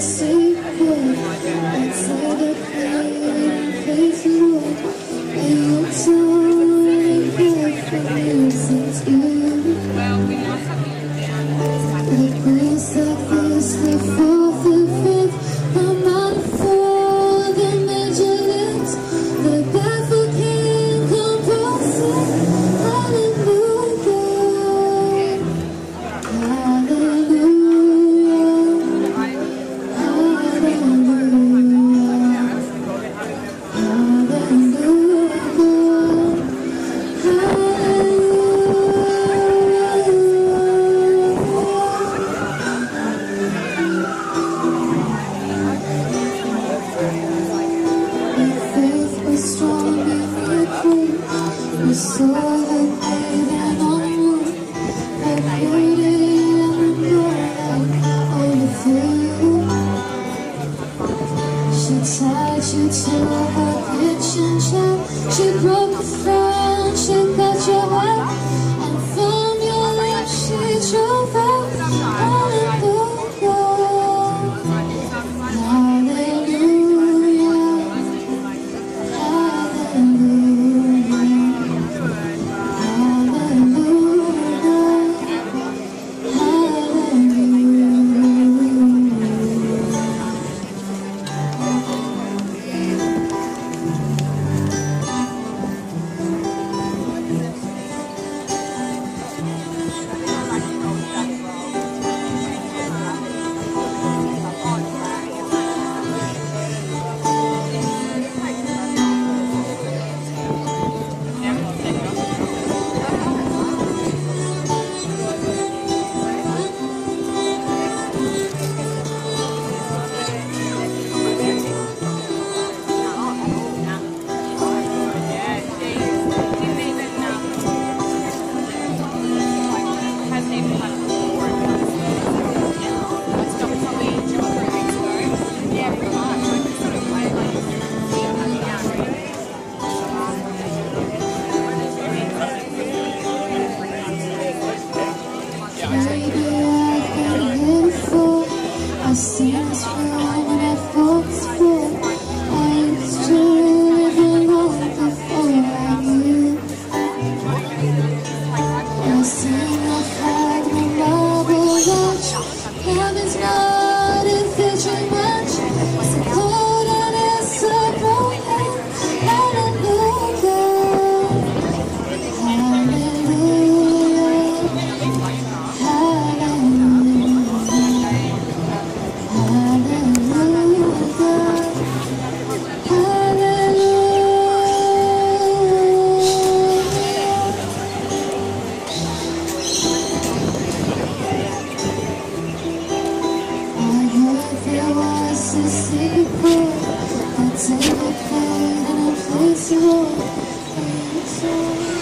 Facing forward, I started facing forward. I look so good for you since you left. The place like this, the fourth and fifth, I'm not for the major lips. The battle can't compose it. Hallelujah, hallelujah. I saw the pain and on I waited and I She tied you to her kitchen chair. She broke a friendship that you had, and from your lips she drove out. Hallelujah, hallelujah, hallelujah. I see this room and I felt full. I used to live alone before I knew. I see my flag and marble watch. Heaven's not a vision match. It's a cold and it's a broken. Hallelujah, hallelujah, hallelujah. I take a pain and I place you all.